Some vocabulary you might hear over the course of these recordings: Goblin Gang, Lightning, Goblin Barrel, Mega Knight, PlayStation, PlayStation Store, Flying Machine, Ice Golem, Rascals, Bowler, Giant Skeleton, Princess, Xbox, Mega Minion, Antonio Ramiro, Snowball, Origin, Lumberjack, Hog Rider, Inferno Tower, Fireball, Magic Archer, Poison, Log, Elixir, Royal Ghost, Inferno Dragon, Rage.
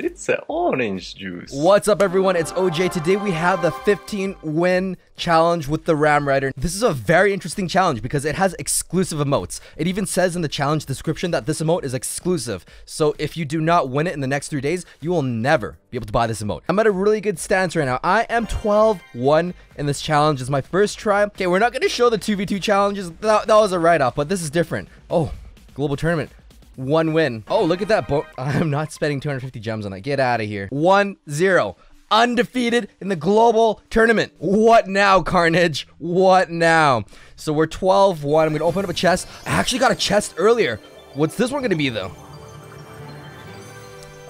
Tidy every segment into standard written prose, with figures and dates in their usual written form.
It's an orange juice. What's up, everyone? It's OJ. Today we have the 15-win challenge with the Ram Rider. This is a very interesting challenge because it has exclusive emotes. It even says in the challenge description that this emote is exclusive. So if you do not win it in the next 3 days, you will never be able to buy this emote. I'm at a really good stance right now. I am 12-1 in this challenge. It's my first try. Okay, we're not going to show the 2v2 challenges. That was a write-off, but this is different. Oh, global tournament. 1 win. Oh, look at that. I'm not spending 250 gems on that. Get out of here. 1-0. Undefeated in the global tournament. What now, Carnage? What now? So we're 12-1. I'm going to open up a chest. I actually got a chest earlier. What's this one going to be, though?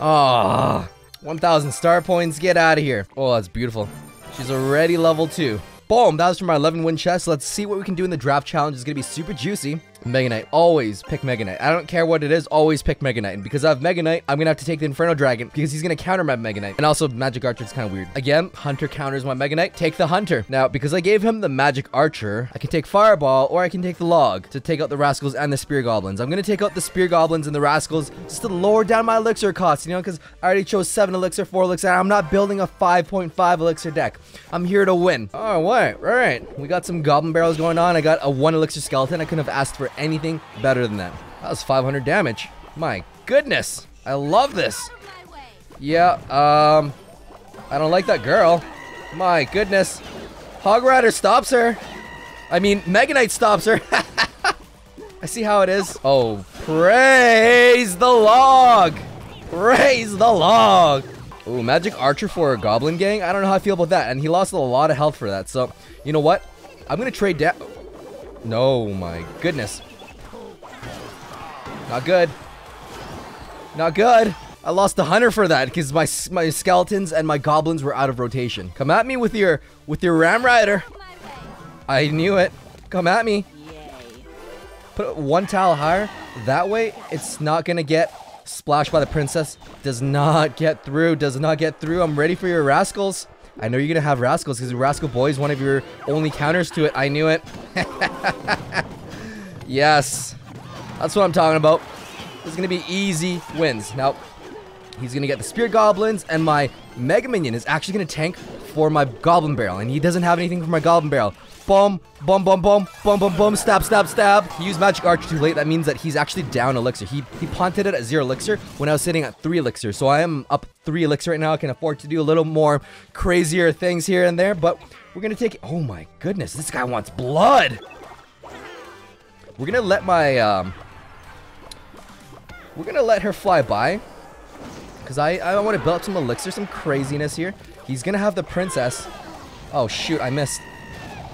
Ah, 1,000 star points. Get out of here. Oh, that's beautiful. She's already level 2. Boom, that was from our 11-win chest. Let's see what we can do in the draft challenge. It's going to be super juicy. Mega Knight. Always pick Mega Knight. I don't care what it is. Always pick Mega Knight. And because I have Mega Knight, I'm going to have to take the Inferno Dragon because he's going to counter my Mega Knight. And also, Magic Archer is kind of weird. Again, Hunter counters my Mega Knight. Take the Hunter. Now, because I gave him the Magic Archer, I can take Fireball or I can take the Log to take out the Rascals and the Spear Goblins. I'm going to take out the Spear Goblins and the Rascals just to lower down my Elixir costs, you know, because I already chose 7 Elixir, 4 Elixir. I'm not building a 5.5 Elixir deck. I'm here to win. All right. All right. We got some Goblin Barrels going on. I got a 1 Elixir Skeleton. I couldn't have asked for anything better than that. That was 500 damage. My goodness. I love this. Yeah, I don't like that girl. My goodness. Hog Rider stops her. I mean, Mega Knight stops her. I see how it is. Oh, praise the Log. Praise the Log. Ooh, Magic Archer for a Goblin Gang. I don't know how I feel about that. And he lost a lot of health for that. So, you know what? I'm going to trade down. No, my goodness. Not good. Not good. I lost the Hunter for that because my Skeletons and my Goblins were out of rotation. Come at me with your Ram Rider. I knew it. Come at me. Put one tile higher. That way, it's not going to get splashed by the Princess. Does not get through. Does not get through. I'm ready for your Rascals. I know you're going to have Rascals because Rascal Boy is one of your only counters to it. I knew it. Yes. That's what I'm talking about. This is going to be easy wins. Now, he's going to get the Spear Goblins, and my Mega Minion is actually going to tank for my Goblin Barrel, and he doesn't have anything for my Goblin Barrel. Boom, boom, boom, boom, boom, boom, boom, stab, stab, stab. He used Magic Archer too late. That means that he's actually down Elixir. He punted it at 0 Elixir when I was sitting at 3 Elixir. So I am up 3 Elixir right now. I can afford to do a little more crazier things here and there, but we're going to take it. Oh my goodness, this guy wants blood. We're going to let my, we're going to let her fly by because I want to build up some Elixir, some craziness here. He's going to have the Princess. Oh shoot, I missed.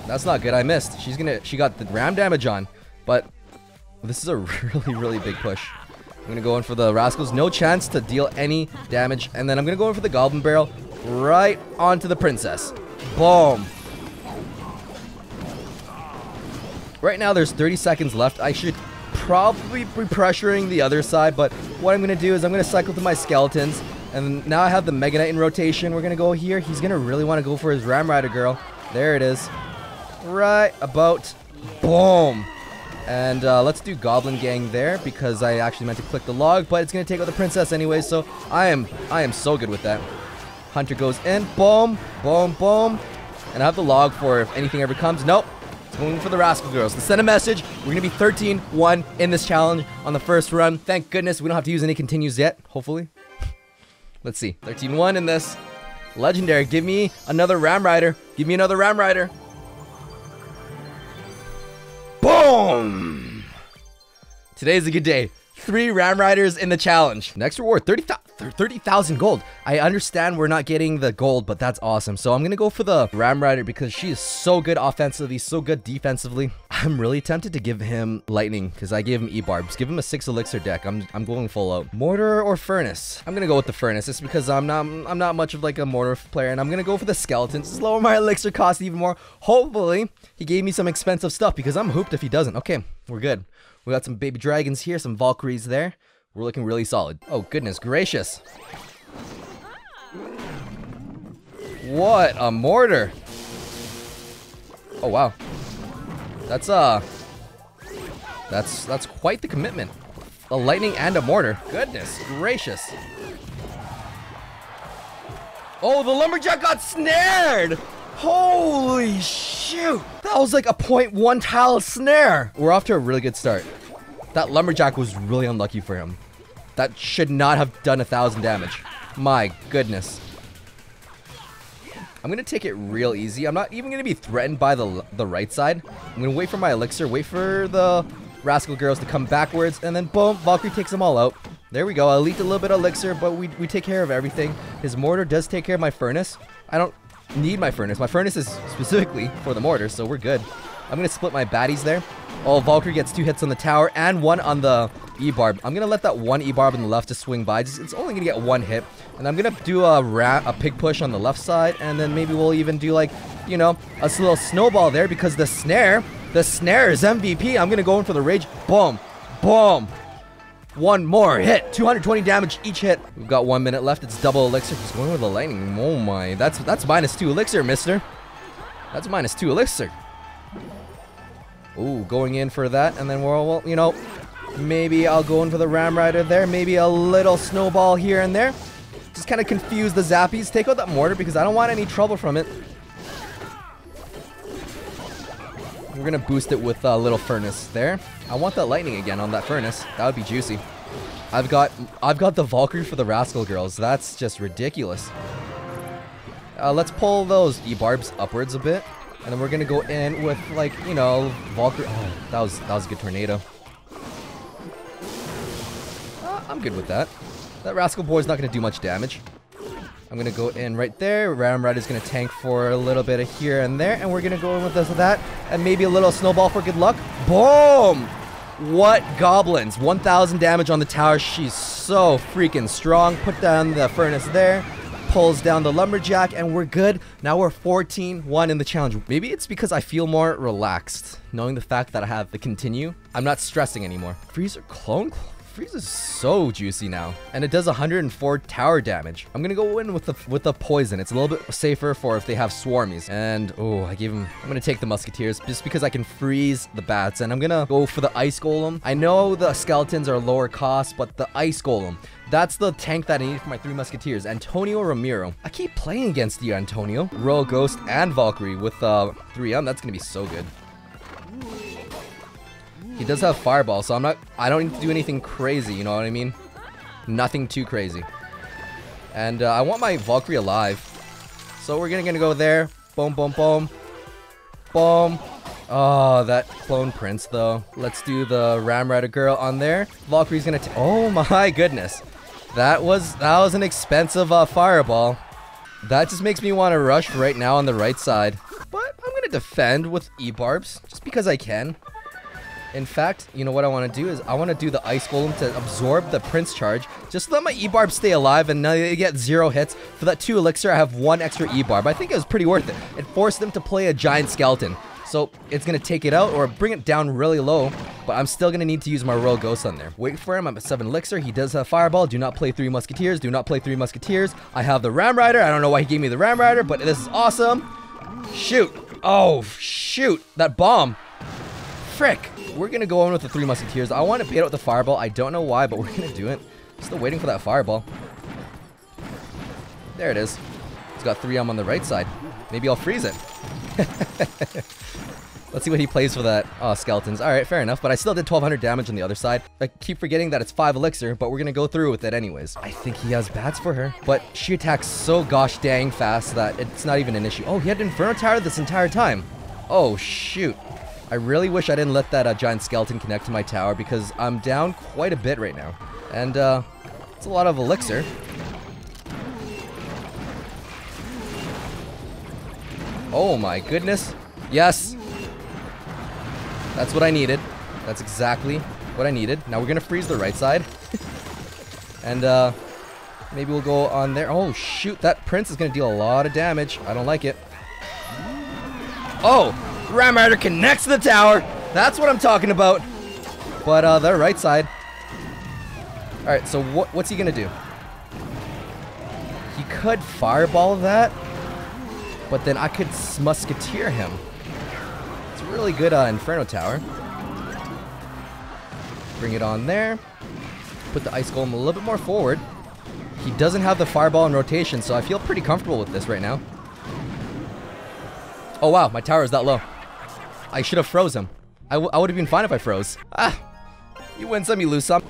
That's not good. I missed. She got the ram damage on, but this is a really big push. I'm gonna go in for the Rascals. No chance to deal any damage, and then I'm gonna go in for the Goblin Barrel right onto the Princess. Boom. Right now there's 30 seconds left. I should probably be pressuring the other side, but what I'm gonna do is I'm gonna cycle to my Skeletons, and now I have the Mega Knight in rotation. We're gonna go here. He's gonna really want to go for his Ram Rider girl. There it is. Right about, boom, and let's do Goblin Gang there because I actually meant to click the Log, but it's gonna take out the Princess anyway. So I am so good with that. Hunter goes in, boom, boom, boom, and I have the Log for if anything ever comes. Nope, it's going for the Rascal Girls. To send a message, we're gonna be 13-1 in this challenge on the first run. Thank goodness we don't have to use any continues yet. Hopefully, let's see, 13-1 in this legendary. Give me another Ram Rider. Give me another Ram Rider. Boom! Today's a good day. 3 Ram Riders in the challenge. Next reward, 30,000 gold. I understand we're not getting the gold, but that's awesome. So I'm going to go for the Ram Rider because she is so good offensively, so good defensively. I'm really tempted to give him Lightning because I gave him E-barbs. Give him a 6 Elixir deck. I'm going full out. Mortar or Furnace? I'm going to go with the Furnace. It's because I'm not much of like a Mortar player, and I'm going to go for the Skeletons. Just lower my Elixir cost even more. Hopefully, he gave me some expensive stuff because I'm hooped if he doesn't. Okay, we're good. We got some baby dragons here, some Valkyries there. We're looking really solid. Oh, goodness gracious. What a mortar. Oh, wow. That's quite the commitment. A lightning and a mortar. Goodness gracious. Oh, the Lumberjack got snared! Holy shoot! That was like a 0.1 tile snare. We're off to a really good start. That Lumberjack was really unlucky for him. That should not have done 1,000 damage. My goodness. I'm gonna take it real easy. I'm not even gonna be threatened by the right side. I'm gonna wait for my Elixir, wait for the Rascal Girls to come backwards, and then boom, Valkyrie takes them all out. There we go. I leaked a little bit of Elixir, but we take care of everything. His Mortar does take care of my Furnace. I don't need my Furnace. My Furnace is specifically for the Mortar, so we're good. I'm gonna split my baddies there. Oh, Valkyrie gets 2 hits on the tower and 1 on the E-barb. I'm gonna let that 1 E-barb on the left to swing by. It's only gonna get 1 hit. And I'm gonna do a pig push on the left side, and then maybe we'll even do, like, you know, a little snowball there, because the snare is MVP. I'm gonna go in for the rage. Boom, boom. 1 more hit, 220 damage each hit. We've got 1 minute left. It's double Elixir. Just going with the lightning. Oh my, that's -2 Elixir, mister. That's -2 Elixir. Ooh, going in for that, and then we'll, you know, maybe I'll go in for the Ram Rider there. Maybe a little snowball here and there. Just kind of confuse the zappies. Take out that mortar because I don't want any trouble from it. We're going to boost it with a little furnace there. I want that lightning again on that furnace. That would be juicy. I've got the Valkyrie for the Rascal Girls. That's just ridiculous. Let's pull those E-barbs upwards a bit. And then we're going to go in with, like, you know, Valkyrie. Oh, that was a good tornado. I'm good with that. That Rascal Boy's not going to do much damage. I'm going to go in right there. Ram Rider's going to tank for a little bit of here and there. And we're going to go in with this and that. And maybe a little snowball for good luck. Boom! What goblins? 1,000 damage on the tower. She's so freaking strong. Put down the furnace there. Pulls down the Lumberjack, and we're good. Now we're 14-1 in the challenge. Maybe it's because I feel more relaxed, knowing the fact that I have the continue. I'm not stressing anymore. Freeze or clone? Freeze is so juicy now, and it does 104 tower damage. I'm gonna go in with the poison. It's a little bit safer for if they have swarmies. And oh, I'm gonna take the Musketeers just because I can freeze the bats, and I'm gonna go for the Ice Golem. I know the skeletons are lower cost, but the Ice Golem, that's the tank that I need for my 3 Musketeers. Antonio Ramiro. I keep playing against you, Antonio. Royal Ghost and Valkyrie with 3M. That's gonna be so good. He does have Fireball, so I don't need to do anything crazy, you know what I mean? Nothing too crazy. And I want my Valkyrie alive. So we're gonna go there. Boom, boom, boom. Boom. Oh, that Clone Prince, though. Let's do the Ram Rider Girl on there. Valkyrie's gonna oh my goodness. That was an expensive Fireball. That just makes me want to rush right now on the right side. But I'm gonna defend with E-barbs, just because I can. In fact, you know what I want to do is I want to do the Ice Golem to absorb the Prince charge. Just let my E-barb stay alive, and now they get 0 hits. For that 2 Elixir, I have 1 extra E-barb. I think it was pretty worth it. It forced them to play a Giant Skeleton. So it's going to take it out or bring it down really low, but I'm still going to need to use my Royal Ghost on there. Wait for him. I'm at 7 Elixir. He does have Fireball. Do not play 3 Musketeers. Do not play 3 Musketeers. I have the Ram Rider. I don't know why he gave me the Ram Rider, but this is awesome. Shoot. Oh, shoot. That bomb. Frick. We're going to go in with the 3 Musketeers. I want to bait out the Fireball. I don't know why, but we're going to do it. Still waiting for that Fireball. There it is. He's got 3M on the right side. Maybe I'll freeze it. Let's see what he plays for that. Oh, skeletons. All right, fair enough. But I still did 1,200 damage on the other side. I keep forgetting that it's 5 Elixir, but we're going to go through with it anyways. I think he has bats for her, but she attacks so gosh dang fast that it's not even an issue. Oh, he had Inferno Tower this entire time. Oh, shoot. I really wish I didn't let that Giant Skeleton connect to my tower, because I'm down quite a bit right now. And it's a lot of Elixir. Oh my goodness. Yes! That's what I needed. That's exactly what I needed. Now we're going to freeze the right side. And maybe we'll go on there. Oh shoot, that Prince is going to deal a lot of damage. I don't like it. Oh! Ram Rider connects to the tower. That's what I'm talking about. But the right side. All right, so what's he gonna do? He could Fireball that, but then I could Musketeer him. It's a really good Inferno Tower. Bring it on there. Put the Ice Golem a little bit more forward. He doesn't have the Fireball in rotation, so I feel pretty comfortable with this right now. Oh wow, my tower is that low. I should have froze him. I would have been fine if I froze. Ah, you win some, you lose some.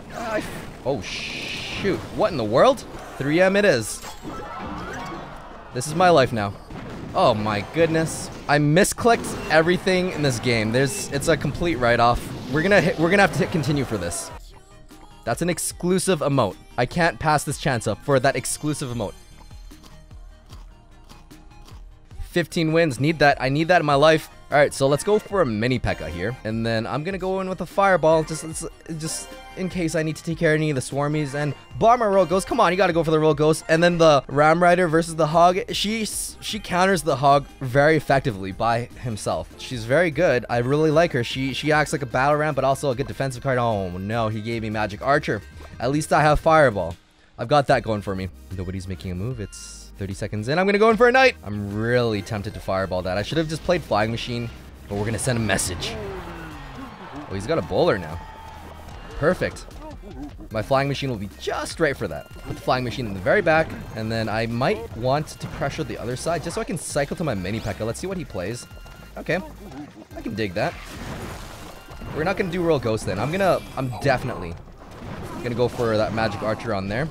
Oh shoot, what in the world? 3M it is. This is my life now. Oh my goodness. I misclicked everything in this game. It's a complete write-off. We're gonna have to hit continue for this. That's an exclusive emote. I can't pass this chance up for that exclusive emote. 15 wins, need that. I need that in my life. All right, so let's go for a mini P.E.K.K.A here. And then I'm gonna go in with a Fireball, just in case I need to take care of any of the Swarmies and bomb my Royal Ghost. Come on, you gotta go for the Royal Ghost. And then the Ram Rider versus the Hog. She counters the Hog very effectively by himself. She's very good. I really like her. She acts like a battle ram, but also a good defensive card. Oh no, he gave me Magic Archer. At least I have Fireball. I've got that going for me. Nobody's making a move. It's 30 seconds in. I'm gonna go in for a Knight. I'm really tempted to Fireball that. I should have just played Flying Machine, but we're gonna send a message. Oh, he's got a Bowler now. Perfect. My Flying Machine will be just right for that. Put the Flying Machine in the very back, and then I might want to pressure the other side just so I can cycle to my mini P.E.K.K.A. Let's see what he plays. Okay, I can dig that. We're not gonna do Royal Ghost then. I'm definitely gonna go for that Magic Archer on there.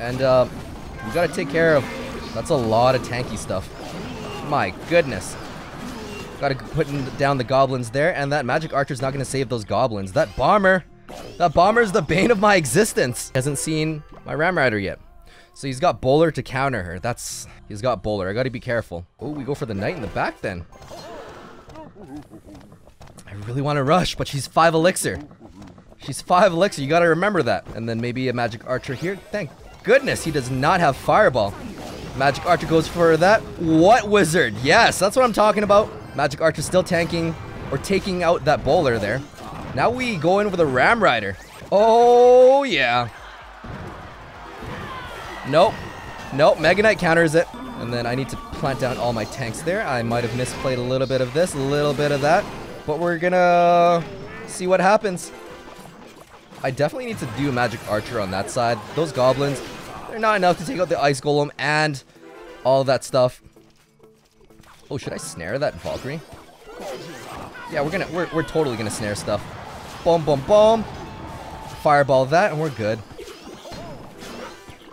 And you gotta take care of, that's a lot of tanky stuff. My goodness. Gotta put down the goblins there, and that Magic Archer's not gonna save those goblins. That bomber's the bane of my existence. Hasn't seen my Ram Rider yet. So he's got Bowler to counter her. He's got Bowler, I gotta be careful. Oh, we go for the Knight in the back then. I really wanna rush, but she's 5 Elixir. She's 5 Elixir, you gotta remember that. And then maybe a Magic Archer here, thank goodness, he does not have Fireball. Magic Archer goes for that. What wizard? Yes, that's what I'm talking about. Magic Archer still tanking or taking out that Bowler there. Now we go in with a Ram Rider. Oh yeah. Nope. Nope. Mega Knight counters it. And then I need to plant down all my tanks there. I might have misplayed a little bit of this, a little bit of that. But we're gonna see what happens. I definitely need to do Magic Archer on that side. Those goblins, they're not enough to take out the Ice Golem and all that stuff. Oh, should I snare that Valkyrie? Yeah, we're totally gonna snare stuff. Boom, boom, boom. Fireball that, and we're good.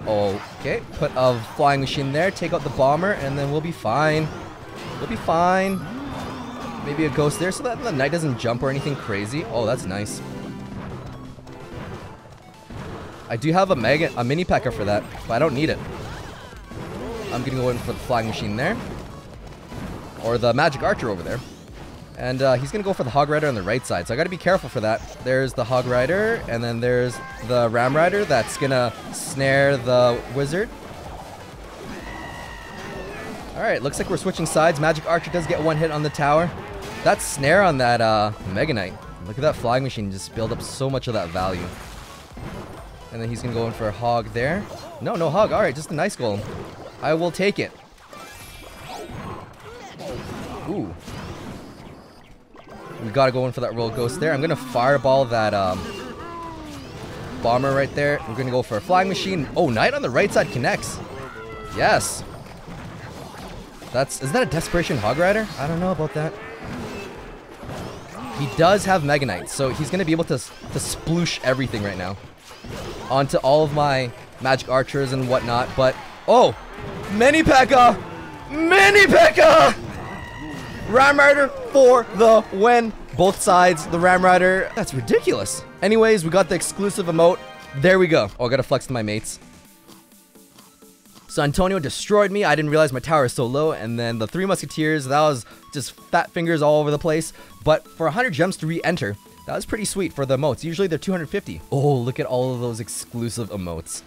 Okay, put a Flying Machine there. Take out the bomber, and then we'll be fine. We'll be fine. Maybe a Ghost there, so that the Knight doesn't jump or anything crazy. Oh, that's nice. I do have a mini P.E.K.K.A for that, but I don't need it. I'm gonna go in for the Flying Machine there. Or the Magic Archer over there. And he's gonna go for the Hog Rider on the right side, so I gotta be careful for that. There's the Hog Rider, and then there's the Ram Rider that's gonna snare the Wizard. Alright, looks like we're switching sides. Magic Archer does get one hit on the tower. That snare on that Mega Knight. Look at that Flying Machine just build up so much of that value. And then he's gonna go in for a Hog there. No, no Hog. All right, just an Ice Golem. I will take it. Ooh. We gotta go in for that Royal Ghost there. I'm gonna Fireball that bomber right there. We're gonna go for a Flying Machine. Oh, Knight on the right side connects. Yes. Is that a Desperation Hog Rider? I don't know about that. He does have Mega Knight, so he's gonna be able to sploosh everything right now onto all of my Magic Archers and whatnot, but oh, mini P.E.K.K.A! Mini P.E.K.K.A! Ram Rider for the win. Both sides, the Ram Rider. That's ridiculous. Anyways, we got the exclusive emote. There we go. Oh, I gotta flex to my mates. So Antonio destroyed me. I didn't realize my tower is so low. And then the Three Musketeers, that was just fat fingers all over the place. But for 100 gems to re-enter, that was pretty sweet for the emotes. Usually they're 250. Oh, look at all of those exclusive emotes.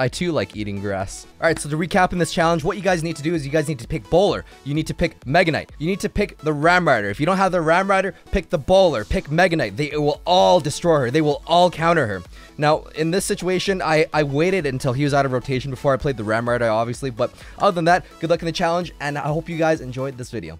I too like eating grass. All right, so to recap in this challenge, what you guys need to do is you guys need to pick Bowler. You need to pick Mega Knight. You need to pick the Ram Rider. If you don't have the Ram Rider, pick the Bowler. Pick Mega Knight. They will all destroy her. They will all counter her. Now, in this situation, I waited until he was out of rotation before I played the Ram Rider, obviously. But other than that, good luck in the challenge, and I hope you guys enjoyed this video.